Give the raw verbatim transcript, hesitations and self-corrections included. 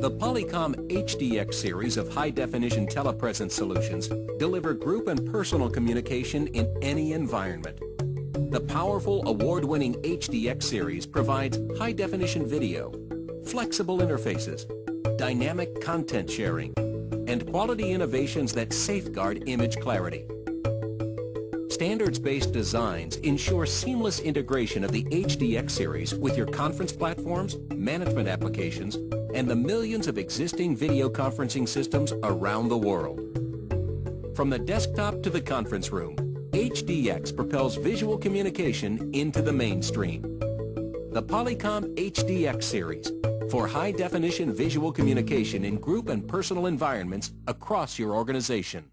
The Polycom H D X series of high-definition telepresence solutions deliver group and personal communication in any environment. The powerful award-winning H D X series provides high-definition video, flexible interfaces, dynamic content sharing, and quality innovations that safeguard image clarity. Standards-based designs ensure seamless integration of the H D X series with your conference platforms, management applications, and the millions of existing video conferencing systems around the world. From the desktop to the conference room, H D X propels visual communication into the mainstream. The Polycom H D X series for high-definition visual communication in group and personal environments across your organization.